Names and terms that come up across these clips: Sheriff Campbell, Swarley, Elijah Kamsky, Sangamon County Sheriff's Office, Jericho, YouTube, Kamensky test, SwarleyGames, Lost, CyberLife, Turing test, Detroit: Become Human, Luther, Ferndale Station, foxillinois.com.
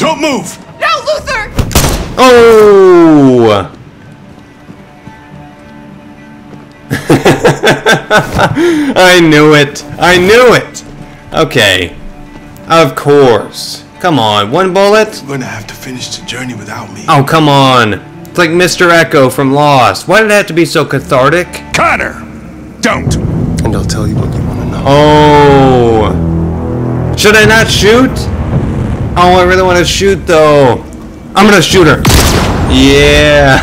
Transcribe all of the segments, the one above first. Don't move! No, Luther! Oh! I knew it! I knew it! Okay. Of course. Come on, one bullet? You're gonna have to finish the journey without me. Oh, come on. It's like Mr. Echo from Lost. Why did it have to be so cathartic? Connor! Don't! And I'll tell you what you want to know. Oh! Should I not shoot? Oh, I really want to shoot, though. I'm gonna shoot her. Yeah!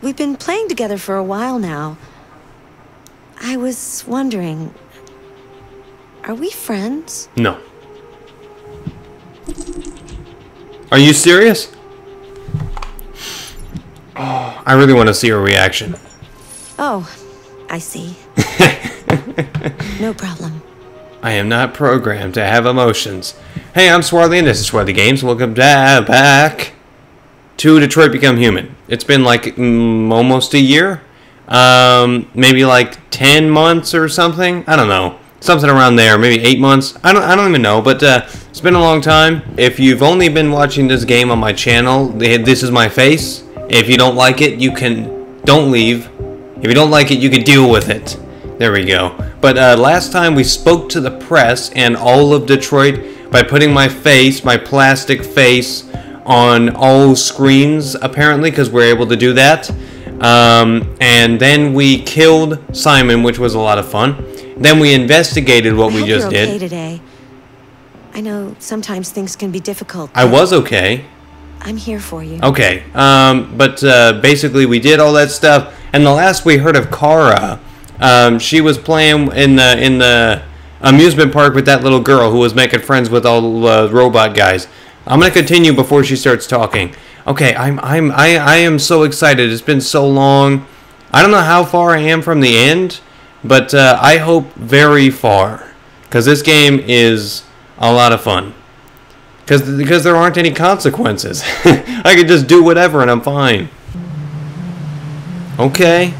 We've been playing together for a while now. I was wondering... are we friends? No. Are you serious? Oh, I really want to see her reaction. Oh, I see. No problem. I am not programmed to have emotions. Hey, I'm Swarley and this is Swarley Games. Welcome back to Detroit Become Human. It's been like almost a year. Maybe like 10 months or something. I don't know. Something around there, maybe 8 months. I don't even know, but it's been a long time. If you've only been watching this game on my channel, this is my face. If you don't like it, you can don't leave. If you don't like it, you can deal with it. There we go. But last time we spoke to the press and all of Detroit by putting my face, my plastic face, on all screens apparently, because we're able to do that. And then we killed Simon, which was a lot of fun. Then we investigated what we just did. I hope you're okay today. I know sometimes things can be difficult. I was okay. I'm here for you. Okay. But basically we did all that stuff. And the last we heard of Kara, she was playing in the amusement park with that little girl who was making friends with all the robot guys. I'm gonna continue before she starts talking. Okay, I am so excited. It's been so long. I don't know how far I am from the end. But I hope very far, because this game is a lot of fun. Because there aren't any consequences. I can just do whatever and I'm fine. Okay.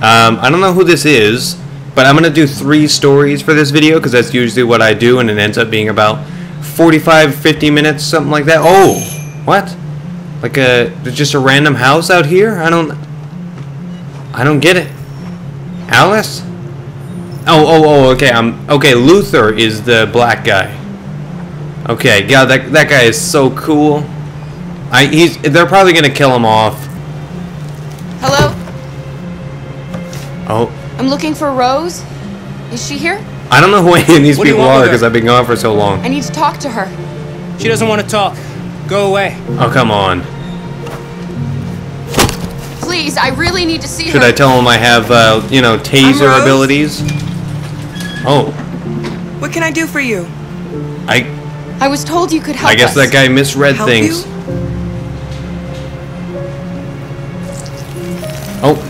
I don't know who this is, but I'm going to do 3 stories for this video, because that's usually what I do, and it ends up being about 45, 50 minutes, something like that. Oh! What? Like just a random house out here? I don't get it. Alice? Oh, okay, okay, Luther is the black guy. Okay, yeah, that guy is so cool. They're probably gonna kill him off. Hello? Oh. I'm looking for Rose. Is she here? I don't know who any of these people are, because I've been gone for so long. I need to talk to her. She doesn't want to talk. Go away. Oh, come on. Please, I really need to see her. Should I tell him I have, you know, taser abilities? Oh. What can I do for you? I was told you could help us. I guess that guy misread things. Oh.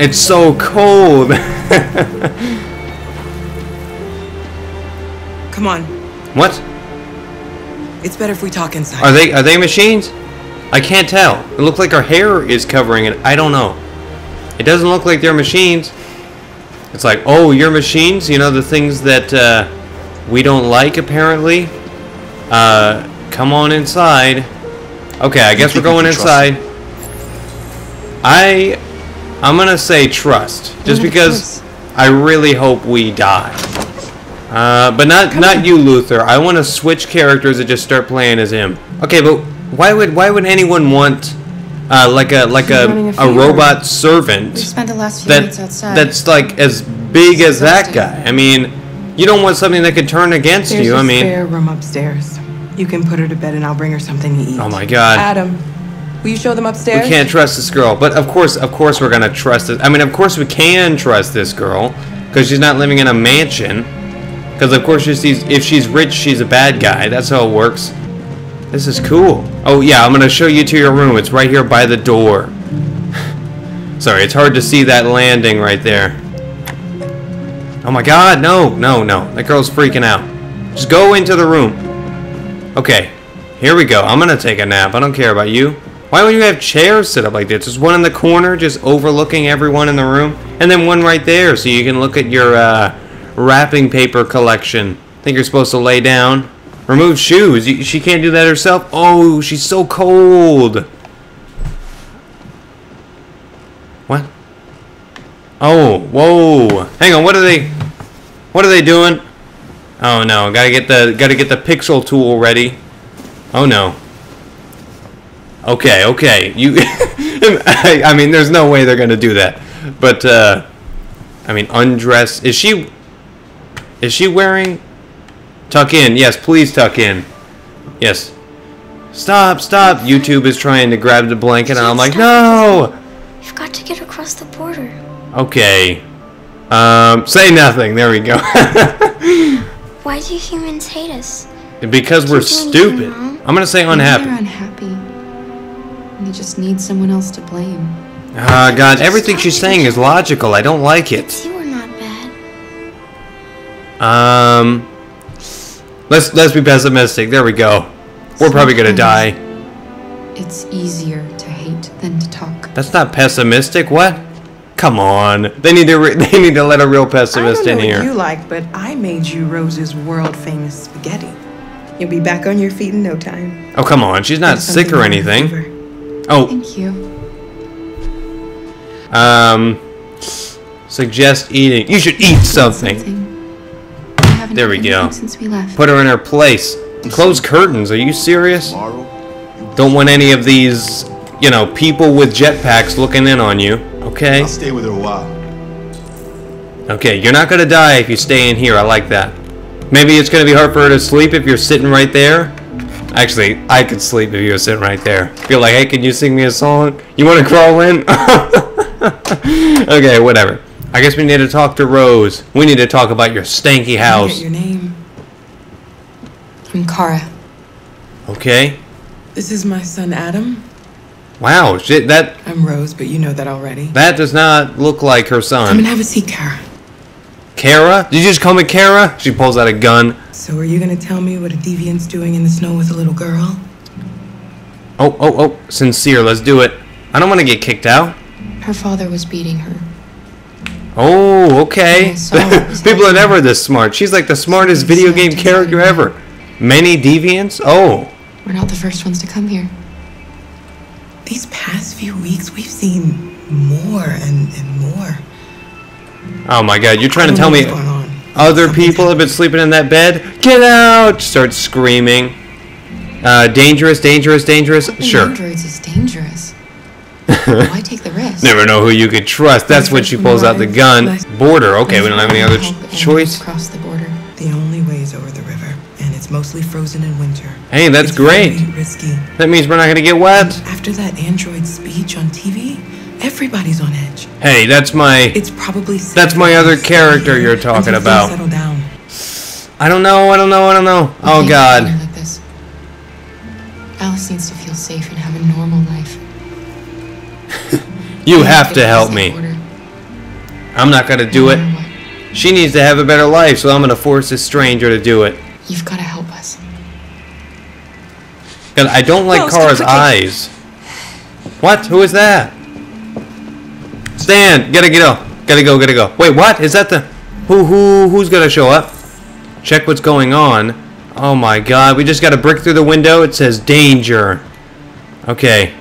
It's so cold. Come on. What? It's better if we talk inside. Are they machines? I can't tell. It looks like our hair is covering it. I don't know. It doesn't look like they're machines. It's like, oh, you're machines? You know, the things that we don't like, apparently. Come on inside. Okay, I guess we're going inside. I'm going to say trust. Just because I really hope we die. But not you, Luther. I want to switch characters and just start playing as him. Okay, but... Why would anyone want like a robot servant that's like as big as that guy? I mean, you don't want something that could turn against you. I mean, there's a spare room upstairs. You can put her to bed, and I'll bring her something to eat. Oh my God, Adam, will you show them upstairs? We can't trust this girl, but of course, we're gonna trust it. I mean, of course, we can trust this girl because she's not living in a mansion. Because of course, if she's rich, she's a bad guy. That's how it works. This is cool. Oh, yeah, I'm going to show you to your room. It's right here by the door. Sorry, it's hard to see that landing right there. Oh, my God. No. That girl's freaking out. Just go into the room. Okay, here we go. I'm going to take a nap. I don't care about you. Why would you have chairs set up like this? Just one in the corner just overlooking everyone in the room. And then one right there so you can look at your wrapping paper collection. think you're supposed to lay down. Remove shoes. She can't do that herself. Oh, she's so cold. What? Oh, whoa. Hang on. What are they doing? Oh no, gotta get the pixel tool ready. Oh no. Okay. You I mean, there's no way they're going to do that. But I mean, undress. Is she wearing? Tuck in. Yes, please tuck in. Yes. Stop. YouTube is trying to grab the blanket and I'm like, "No! You've got to get across the border." Okay. Say nothing. There we go. Why do humans hate us? Because we're stupid. I'm going to say unhappy. They're unhappy. They just need someone else to blame. Ah, God. Everything she's saying is logical. I don't like it. But you are not bad. Let's be pessimistic. There we go. We're probably going to die. It's easier to hate than to talk. That's not pessimistic. What? Come on. They need to let a real pessimist in here. I don't know what you like, but I made you Rose's world-famous spaghetti. You'll be back on your feet in no time. Oh, come on. She's not sick or anything. Oh. Thank you. Suggest eating. You should eat something. There we go. Since we left. Put her in her place. Close curtains. Are you serious? Don't want any of these, you know, people with jetpacks looking in on you. Okay. I'll stay with her a while. Okay, you're not gonna die if you stay in here. I like that. Maybe it's gonna be hard for her to sleep if you're sitting right there. Actually, I could sleep if you were sitting right there. Feel like, hey, can you sing me a song? You wanna crawl in? Okay, whatever. I guess we need to talk to Rose. We need to talk about your stanky house. Your name? I'm Kara. Okay. This is my son Adam. Wow, shit, that... I'm Rose, but you know that already. That does not look like her son. Come and have a seat, Kara. Kara? Did you just call me Kara? She pulls out a gun. So are you going to tell me what a deviant's doing in the snow with a little girl? Oh. Sincere, let's do it. I don't want to get kicked out. Her father was beating her. Oh, okay. People are never this smart. She's like the smartest video game character ever. Many deviants? Oh. We're not the first ones to come here. These past few weeks, we've seen more and more. Oh my God, you're trying to tell me other people have been sleeping in that bed? Get out! Start screaming. Dangerous. Sure. Androids is dangerous. Why take the risk? Never know who you could trust. That's when she pulls out the gun. Border. Okay, we don't have any other choice. Cross the border. The only way is over the river, and it's mostly frozen in winter. Hey, that's great. Risky. That means we're not going to get wet. After that android speech on TV, everybody's on edge. Hey, that's my other character you're talking about. Down. I don't know. Oh God. Like this. Alice needs to feel safe and have a normal life. You have to help me. I'm not going to do it. What? She needs to have a better life, so I'm going to force this stranger to do it. You've got to help us. God, I don't like Kara's eyes. What? Who is that? Stand! Gotta go. Wait, what? Is that the... Who's gonna show up? Check what's going on. Oh my God, we just got a brick through the window. It says danger. Okay.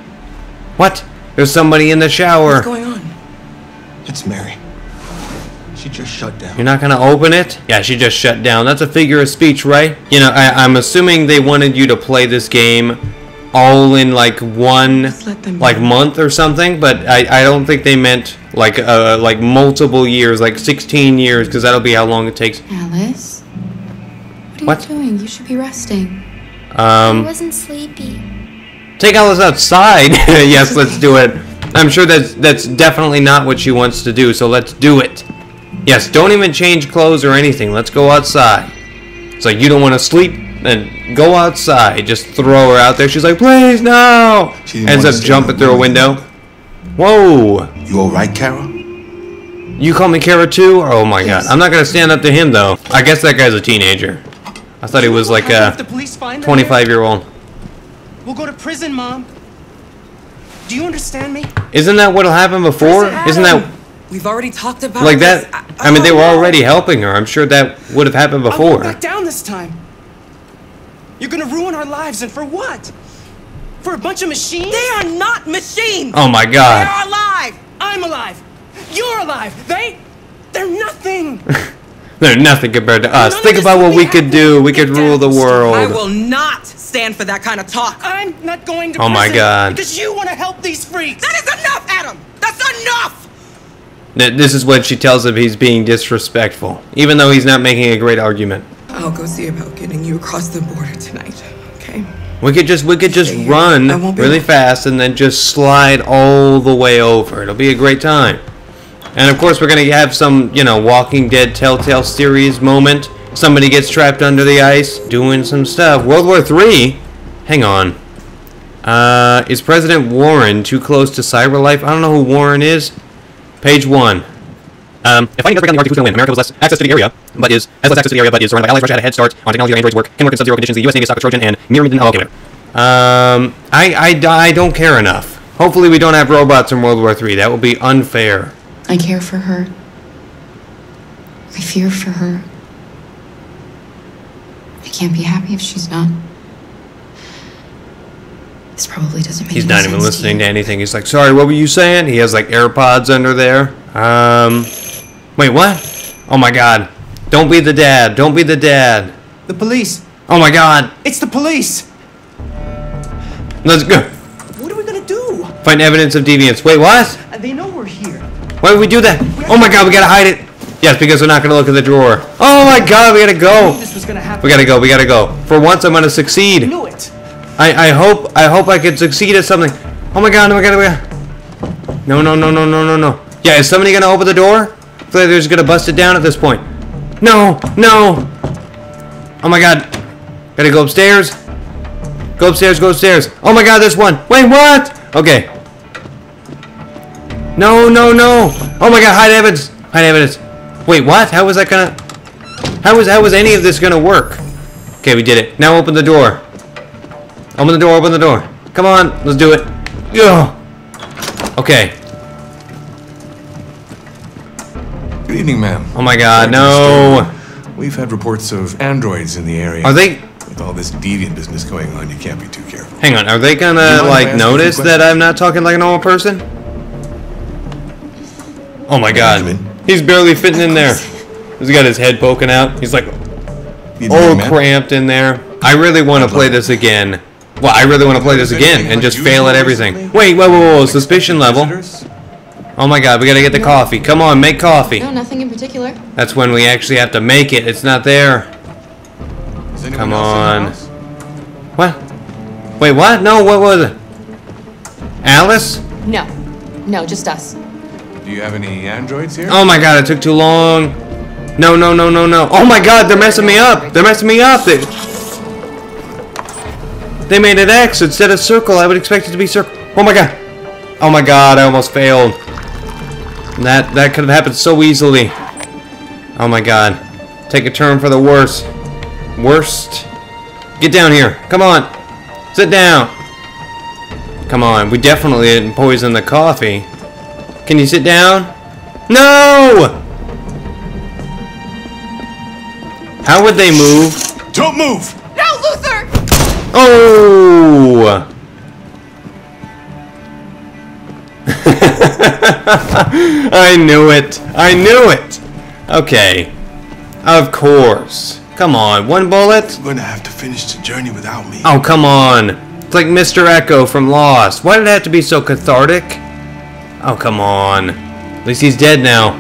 What? There's somebody in the shower. What's going on? It's Mary. She just shut down. You're not gonna open it? Yeah, she just shut down. That's a figure of speech, right? You know, I'm assuming they wanted you to play this game all in like one month or something, but I don't think they meant like multiple years, like 16 years, because that'll be how long it takes. Alice, what are you doing? You should be resting. I wasn't sleepy. Take Alice outside. Yes, let's do it. I'm sure that's definitely not what she wants to do, so let's do it. Yes, don't even change clothes or anything. Let's go outside. It's like, you don't want to sleep? Then go outside. Just throw her out there. She's like, please, no! She ends up jumping through a window. Whoa! You alright, Kara? You call me Kara too? Oh my God. I'm not going to stand up to him, though. I guess that guy's a teenager. I thought he was like a 25-year-old. We'll go to prison, Mom. Do you understand me? Isn't that what'll happen before? Isn't that... We've already talked about like that. I mean, they were already helping her. I'm sure that would have happened before. I'll go back down this time. You're gonna ruin our lives, and for what? For a bunch of machines? They are not machines. Oh my God. They're alive. I'm alive. You're alive. They're nothing. They're nothing compared to us. Think about what we could do. We could rule the world. I will not stand for that kind of talk. I'm not going to prison. Oh my God. Because you want to help these freaks. That is enough, Adam. That's enough. This is when she tells him he's being disrespectful, even though he's not making a great argument. I'll go see about getting you across the border tonight, okay? We could just run really fast and then just slide all the way over. It'll be a great time. And of course, we're gonna have some, you know, Walking Dead Telltale series moment. Somebody gets trapped under the ice, doing some stuff. World War III. Hang on. Is President Warren too close to CyberLife? I don't know who Warren is. Page 1. If fighting does break down the Arctic, who's gonna win? America has less access to the area, but is surrounded by allies. Russia had a head start on technology where androids work, can work in sub-zero conditions. The U.S. Navy stock of Trojan and Miriam. Oh, okay, wait. I don't care enough. Hopefully, we don't have robots in World War III. That would be unfair. I care for her. I fear for her. I can't be happy if she's not. This probably doesn't make sense. He's not even listening to anything. He's like, sorry, what were you saying? He has like AirPods under there. Wait, what? Oh my God. Don't be the dad. Don't be the dad. The police. Oh my God. It's the police. Let's go. What are we gonna do? Find evidence of deviance. Wait, what? They know we're here. Why would we do that? Oh my God, we gotta hide it. Yes, because we're not gonna look in the drawer. Oh my God, we gotta go. I knew this was gonna happen. We gotta go. For once, I'm gonna succeed. I knew it. I hope I can succeed at something. Oh my God, oh my God. No. Yeah, is somebody gonna open the door? I feel like they're just gonna bust it down at this point. No. Oh my God. Gotta go upstairs. Go upstairs. Oh my God, there's one. Wait, what? Okay. No. Oh my God, hide evidence. Wait, what? How was any of this gonna work? Okay, we did it. Now open the door. Open the door. Come on, let's do it. Ugh. Okay. Good evening, ma'am. Oh my God, no. We've had reports of androids in the area. Are they? With all this deviant business going on, you can't be too careful. Hang on, are they gonna like notice that I'm not talking like a normal person? Oh my God. Benjamin. He's barely fitting in there. He's got his head poking out. He's like all cramped in there. I really want to play this again. Well, I really want to play this again and just fail at everything. Wait, whoa, suspicion level. Oh my God, we gotta get the coffee. Come on, make coffee. No, nothing in particular. That's when we actually have to make it. It's not there. Come on. What? Wait, what? No, what was it? Alice? No, just us. Do you have any androids here? Oh my God, it took too long. No. Oh my God, they're messing me up. They made it X instead of circle. I would expect it to be circle. Oh my God. Oh my God, I almost failed. That could have happened so easily. Oh my God. Take a turn for the worst. Get down here. Come on. Sit down. Come on. We definitely didn't poison the coffee. Can you sit down? No! How would they move? Don't move! No, Luther! Oh! I knew it! Okay. Of course. Come on, one bullet? You're gonna have to finish the journey without me. Oh, come on. It's like Mr. Echo from Lost. Why did it have to be so cathartic? Oh, come on. At least he's dead now.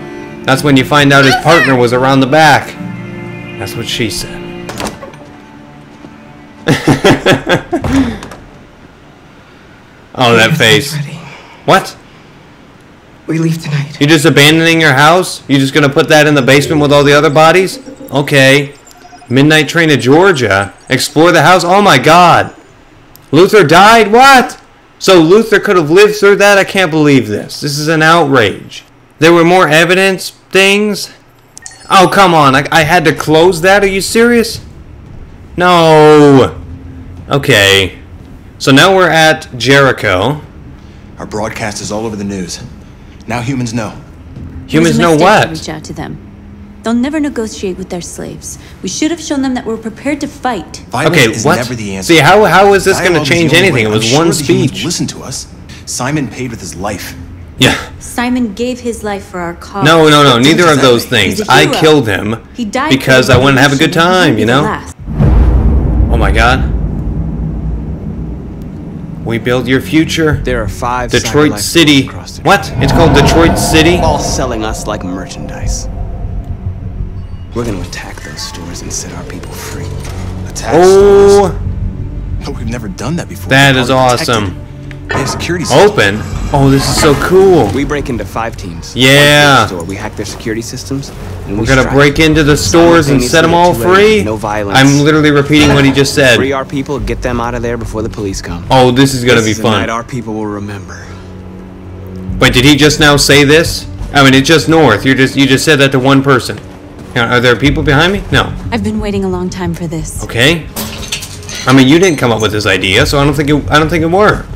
That's when you find out his partner was around the back. That's what she said. Oh, that face. What? We leave tonight. You're just abandoning your house? You're just gonna put that in the basement with all the other bodies? Okay. Midnight train to Georgia. Explore the house. Oh my God. Luther died? What? So Luther could have lived through that? I can't believe this. This is an outrage. There were more evidence things? Oh, come on. I had to close that? Are you serious? No. Okay. So now we're at Jericho. Our broadcast is all over the news. Now humans know. Humans know what? Reach out to them. They'll never negotiate with their slaves. We should have shown them that we're prepared to fight. Violence is never the answer. See, how is this going to change anything? It was one speech. Listen to us. Simon paid with his life. Yeah. Simon gave his life for our cause. No, no, no. Neither of those things. I killed him. He died because I wanted to have a good time, you know? Oh my God. We build your future. There are 5 Detroit City. What? It's called Detroit City? All selling us like merchandise. We're going to attack those stores and set our people free. Attack stores? But we've never done that before. That is awesome. They have security systems. Open? Oh, this is so cool. We break into 5 teams. Yeah. We hack their security systems. And we're going to break into the stores and set them all free? No violence. I'm literally repeating what he just said. Free our people, get them out of there before the police come. Oh, this is going to be fun. This is a night our people will remember. But did he just now say this? I mean, it's just north. You just said that to one person. Are there people behind me? No. I've been waiting a long time for this. Okay. I mean, you didn't come up with this idea, so I don't think it worked.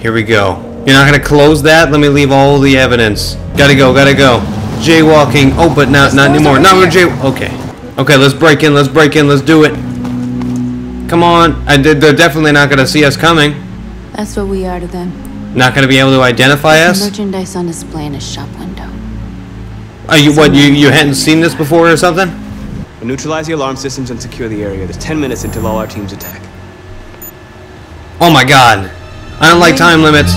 Here we go. You're not gonna close that? Let me leave all the evidence. Gotta go. Jaywalking. Oh, but not anymore. Not with jay. Okay. Okay, let's break in. Let's do it. Come on. They're definitely not gonna see us coming. That's what we are to them. Not gonna be able to identify us? There's merchandise on display in a shop window. Are you what? You hadn't seen this before or something? We'll neutralize the alarm systems and secure the area. There's 10 minutes until all our teams attack. Oh my God. I don't like time limits.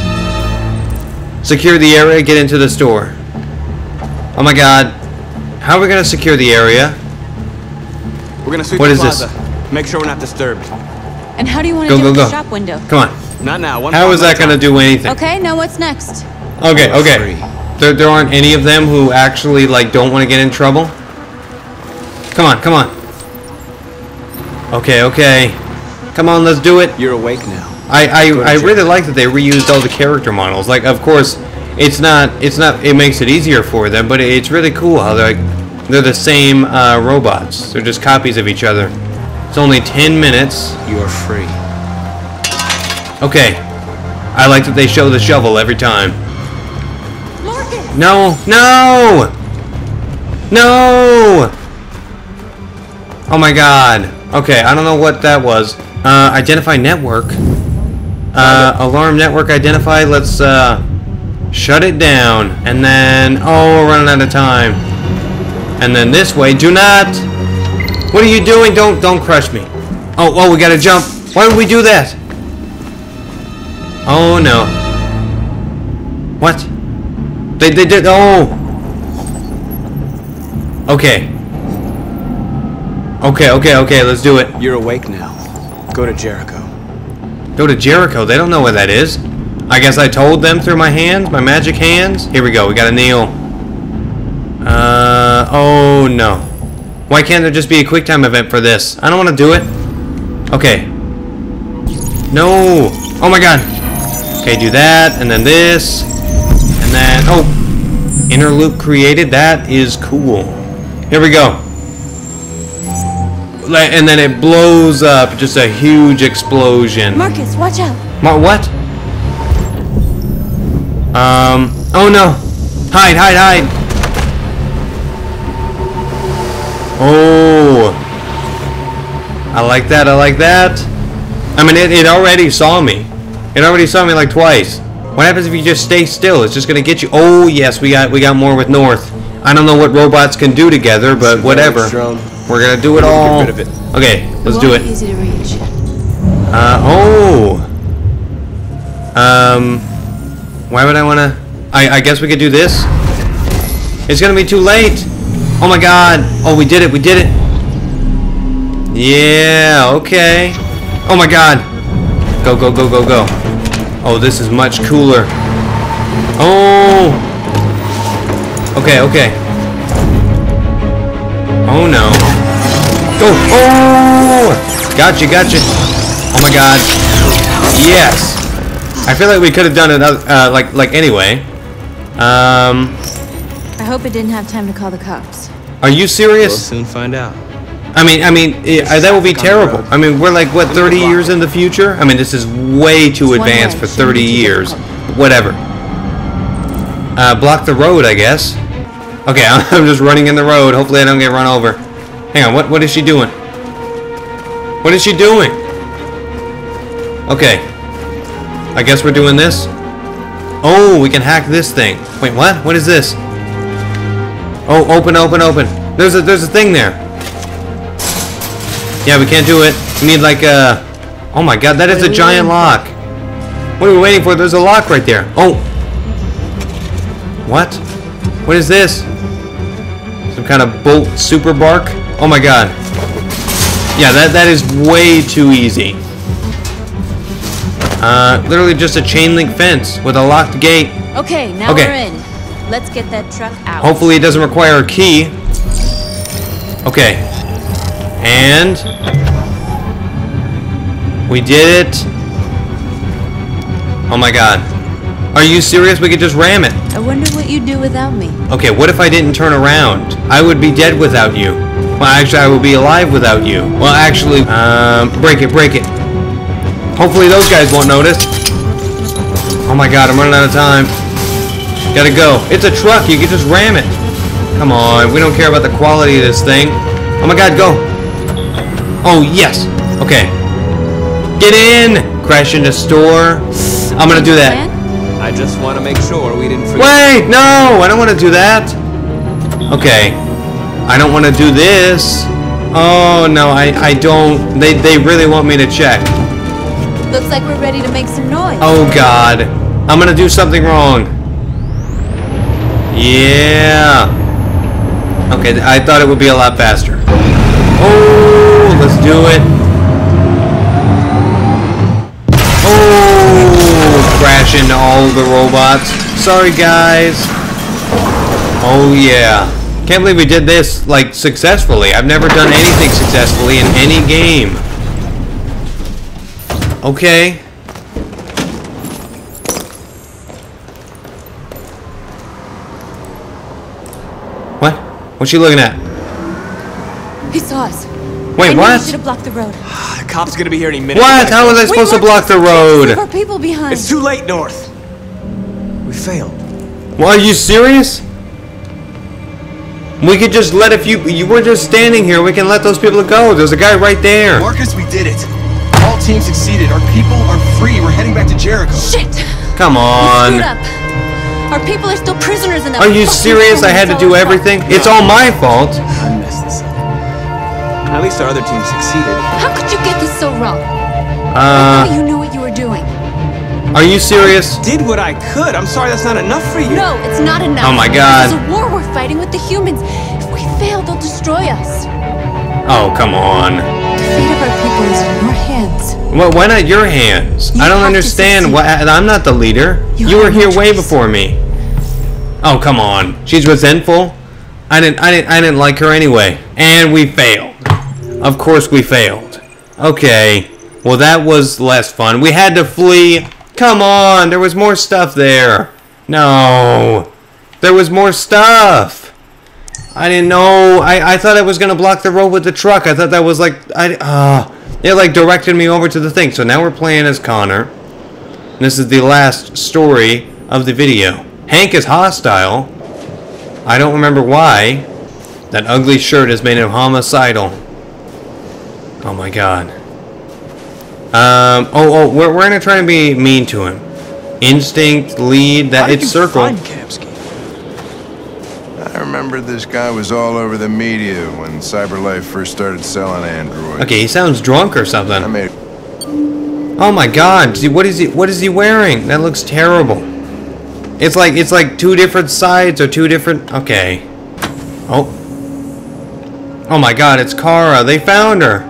Secure the area, get into the store. Oh my God. How are we gonna secure the area? We're gonna sweep the plaza. This? Make sure we're not disturbed. And how do you want to do the shop window? Come on. Not now. How is that gonna do anything? Okay, now what's next? Okay. There aren't any of them who actually like don't want to get in trouble. Come on. Okay. Come on, let's do it. You're awake now. I really like that they reused all the character models. Like, of course, it's not. It makes it easier for them, but it's really cool how they're the same robots. They're just copies of each other. It's only 10 minutes. You are free. Okay. I like that they show the shovel every time. Marcus. No! Oh my God. Okay, I don't know what that was. Identify network. Alarm network identify. Let's shut it down, and then we're running out of time. And then this way. Do not. What are you doing? Don't crush me. Oh, we gotta jump. Why would we do that? Oh no. What? They did. Oh. Okay. Let's do it. You're awake now. Go to Jericho. Go to Jericho. They don't know where that is. I guess I told them through my hands, my magic hands. Here we go. We gotta kneel. Oh no. Why can't there just be a quick time event for this? I don't want to do it. Okay. No. Oh my God. Okay, do that, and then this, and then inner loop created. That is cool. Here we go. And then it blows up, just a huge explosion. Marcus, watch out. What? Oh no. Hide. Oh. I like that. I mean, it already saw me. It already saw me like twice. What happens if you just stay still? It's just gonna get you. Oh yes, we got more with North. I don't know what robots can do together, but whatever. We're gonna do it all. Get rid of it. Okay, let's do it. Easy to reach. Why would I wanna? I guess we could do this. It's gonna be too late. Oh my God. Oh, we did it. Yeah. Okay. Oh my God. Go. Oh, this is much cooler. Oh. Okay. Oh no. Go! Oh! Gotcha. Oh my God. Yes! I feel like we could have done it like anyway. I hope it didn't have time to call the cops. Are you serious? We'll soon find out. I mean, that will be terrible. I mean, we're like, what, 30 years in the future? I mean, this is way too advanced for 30 years. Whatever. Block the road, I guess. Okay, I'm just running in the road. Hopefully I don't get run over. Hang on, what is she doing? What is she doing? Okay. I guess we're doing this. Oh, we can hack this thing. Wait, what? What is this? Oh, open, open, open. There's a thing there. Yeah, we can't do it. We need like a... Oh my god, that is a giant lock. What are we waiting for? There's a lock right there. Oh. What? What is this? Some kind of bolt super bark? Oh my god. Yeah, that is way too easy. Literally just a chain link fence with a locked gate. Okay, now we're in. Let's get that truck out. Hopefully it doesn't require a key. Okay. And... we did it. Oh my god. Are you serious? We could just ram it. I wonder what you'd do without me. Okay, what if I didn't turn around? I would be dead without you. Well, actually, I would be alive without you. Well, actually, break it, break it. Hopefully those guys won't notice. Oh my god, I'm running out of time. Gotta go. It's a truck. You can just ram it. Come on. We don't care about the quality of this thing. Oh my god, go. Oh, yes. Okay. Get in. Crash into store. I'm gonna do that. I just want to make sure we didn't forget. Wait, no. I don't want to do that. Okay. I don't want to do this. Oh, no. I don't. They really want me to check. Looks like we're ready to make some noise. Oh god. I'm gonna do something wrong. Yeah. Okay, I thought it would be a lot faster. Oh, let's do it. Oh, crash into all the robots. Sorry guys. Oh yeah. Can't believe we did this like successfully. I've never done anything successfully in any game. Okay. What? What's she looking at? He saw us. Wait, what? We should have blocked the road. The cop's gonna be here any minute. What? How was I supposed to block the road? Leave our people behind. It's too late, North. We failed. Well, are you serious? We could just let a few. You were just standing here. We can let those people go. There's a guy right there. Marcus, we did it. All team succeeded. Our people are free. We're heading back to Jericho. Shit! Come on. We screwed up. Our people are still prisoners in that. Are you serious? I had to do everything? No. It's all my fault. I messed this up. At least our other team succeeded. How could you get this so wrong? I thought you knew what you were doing. Are you serious? I did what I could. I'm sorry that's not enough for you. No, it's not enough. Oh my god. There's a war we're fighting with the humans. If we fail, they'll destroy us. Oh, come on. The fate of our people is in your hands. Well, why not your hands? I don't understand. Why, I'm not the leader. You were here way before me. Oh, come on. She's resentful. I didn't like her anyway. And we failed. Of course we failed. Okay. Well, that was less fun. We had to flee. Come on. There was more stuff there. No. There was more stuff. I didn't know. I thought I was going to block the road with the truck. I thought that was like... it like directed me over to the thing. So now we're playing as Connor. And this is the last story of the video. Hank is hostile. I don't remember why. That ugly shirt is made him homicidal. Oh my god. We're going to try and be mean to him. Instinct, lead, that it's circle. I remember this guy was all over the media when CyberLife first started selling androids. Okay, he sounds drunk or something. Oh my god, what is he wearing? That looks terrible. It's like two different sides or two different... Okay. Oh. Oh my god, it's Kara. They found her.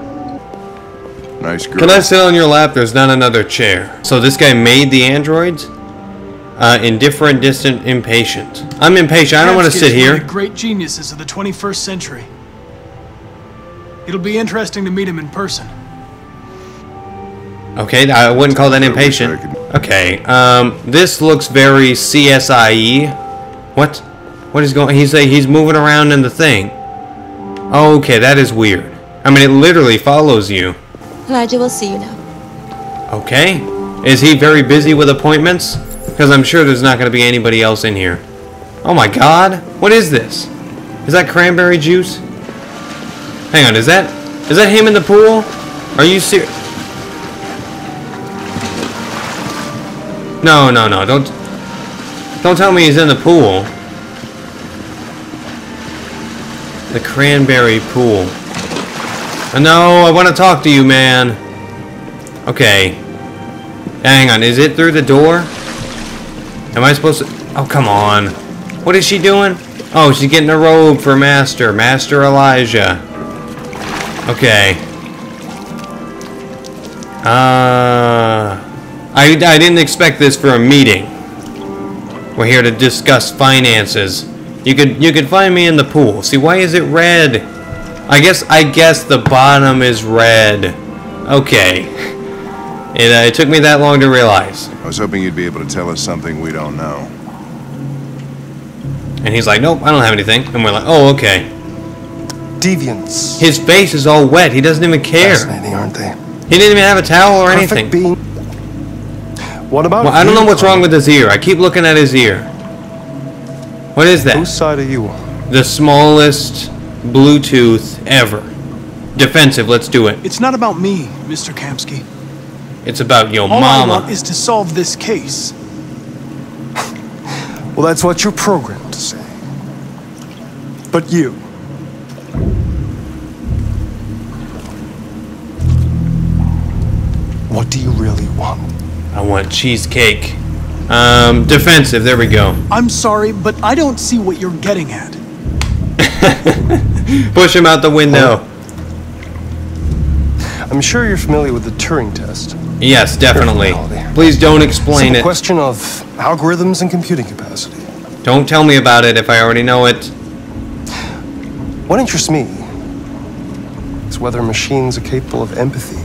Nice girl. Can I sit on your lap? There's not another chair. So this guy made the androids? Indifferent, distant, impatient. I'm impatient. I don't want to sit here. The great geniuses of the 21st century. It'll be interesting to meet him in person. Okay, I wouldn't call that impatient. Okay, this looks very CSI-y. What? What is going? He's moving around in the thing. Okay, that is weird. I mean, it literally follows you. Elijah, we'll see you now. Okay. Is he very busy with appointments? Because I'm sure there's not going to be anybody else in here. Oh my god. What is this? Is that cranberry juice? Hang on, is that him in the pool? Are you serious? No, no, no. Don't tell me he's in the pool. The cranberry pool. No, I want to talk to you, man. Okay. Hang on, is it through the door? Am I supposed to... Oh, come on. What is she doing? Oh, she's getting a robe for Master. Master Elijah. Okay. I didn't expect this for a meeting. We're here to discuss finances. You could find me in the pool. See, why is it red? I guess the bottom is red. Okay. It took me that long to realize. I was hoping you'd be able to tell us something we don't know. And he's like, nope, I don't have anything. And we're like, oh, okay. Deviants. His face is all wet. He doesn't even care. Fascinating, aren't they? He didn't even have a towel or anything. Being. What about? Well, I don't know what's wrong with his ear. I keep looking at his ear. What is that? Whose side are you on? The smallest Bluetooth ever. Defensive. Let's do it. It's not about me, Mr. Kamsky. It's about your mama. All I want is to solve this case. Well, that's what you're programmed to say. But you. What do you really want? I want cheesecake. Defensive, there we go. I'm sorry, but I don't see what you're getting at. Push him out the window. Well, I'm sure you're familiar with the Turing test. Yes, definitely. Please don't explain it. It's a question of algorithms and computing capacity. Don't tell me about it if I already know it. What interests me is whether machines are capable of empathy.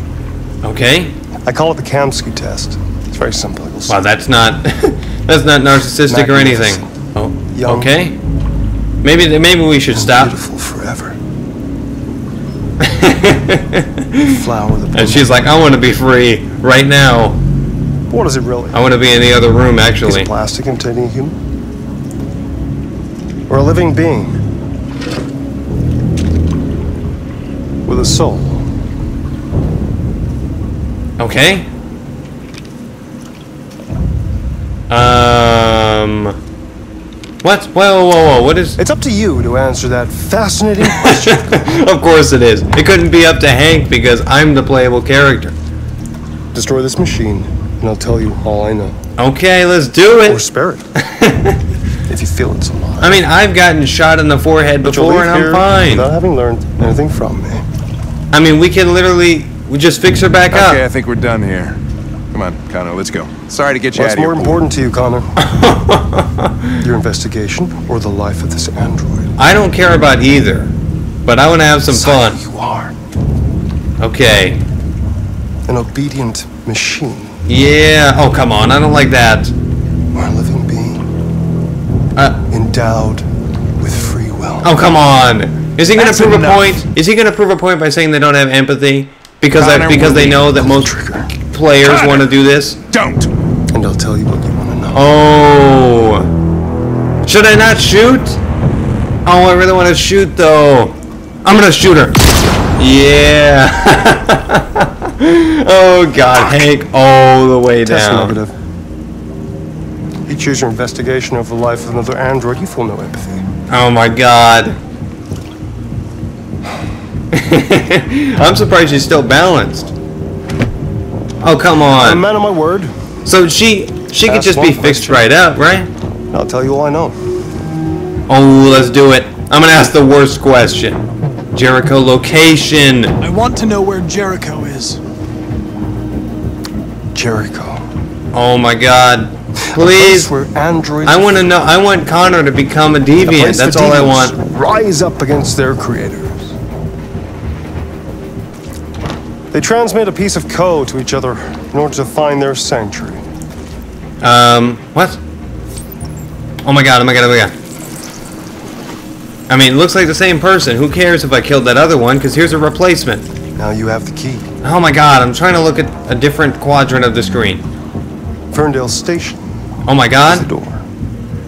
Okay. I call it the Kamensky test. It's very simple. Wow, that's not narcissistic or anything. Oh, okay. Maybe we should stop. Beautiful forever. Flower the and she's like, I want to be free right now. What is it really? I want to be in the other room, actually. Is plastic containing a human? Or a living being with a soul? Okay. What? Whoa, whoa, whoa, what is... It's up to you to answer that fascinating question. Of course it is. It couldn't be up to Hank because I'm the playable character. Destroy this machine, and I'll tell you all I know. Okay, let's do it. Or spare it. If you feel it's alive. I mean, I've gotten shot in the forehead before, and I'm fine. Without having learned anything from me. I mean, we can literally... We just fix her back up. Okay, I think we're done here. Come on, Connor, let's go. Sorry to get you out of here. What's more important to you, Connor? Your investigation or the life of this android? I don't care about either, but I want to have some fun. You are. Okay. An obedient machine. Yeah. Oh, come on. I don't like that. Or a living being. Endowed with free will. Oh, come on. Is he going to prove a point? Is he going to prove a point by saying they don't have empathy? Because they know that most players want to do this. Don't. And I'll tell you what you want to know. Oh. Should I not shoot? Oh, I really want to shoot though. I'm gonna shoot her. Yeah. Oh God, Hank, all the way down. Test negative. You choose your investigation over the life of another android. You feel no empathy. Oh my God. I'm surprised she's still balanced. Oh, come on. I'm a man of my word. So she could just be fixed right up, right? I'll tell you all I know. Oh, let's do it. I'm going to ask the worst question. Jericho location. I want to know where Jericho is. Jericho. Oh my God. Please. I want to know. I want Connor to become a deviant. That's all I want. Rise up against their creator. They transmit a piece of code to each other in order to find their sanctuary. What? Oh my God, oh my God, oh my God. I mean, it looks like the same person. Who cares if I killed that other one? Because here's a replacement. Now you have the key. Oh my God, I'm trying to look at a different quadrant of the screen. Ferndale Station. Oh my God. The door.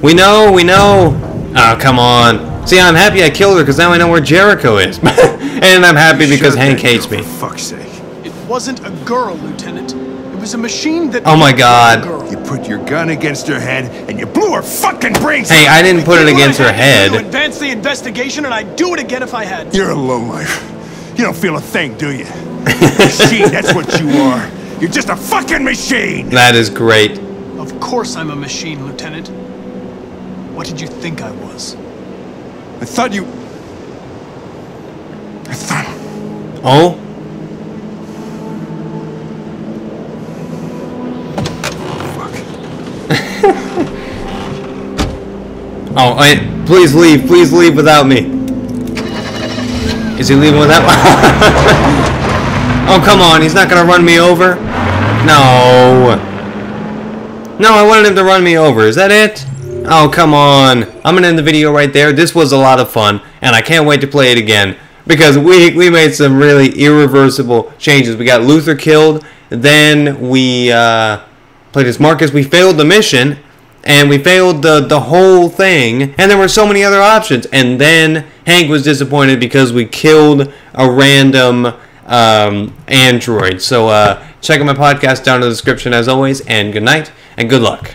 We know, we know. Oh, come on. See, I'm happy I killed her because now I know where Jericho is. And I'm happy because Hank hates me. For fuck's sake. It wasn't a girl, Lieutenant. It was a machine that... Oh my god. You put your gun against her head and you blew her fucking brains out. Hey, I didn't put it against her head. You advance the investigation and I'd do it again if I had. You're a lowlife. You don't feel a thing, do you? Machine, that's what you are. You're just a fucking machine. That is great. Of course I'm a machine, Lieutenant. What did you think I was? I thought you... I thought... Oh? Fuck. Oh, please leave without me. Is he leaving without me? Oh, come on, he's not gonna run me over? No. No, I wanted him to run me over. Is that it? Oh, come on. I'm gonna end the video right there. This was a lot of fun, and I can't wait to play it again. Because we made some really irreversible changes. We got Luther killed, then we played as Marcus. We failed the mission, and we failed the whole thing. And there were so many other options. And then Hank was disappointed because we killed a random... Android. So check out my podcast down in the description as always, and good night and good luck.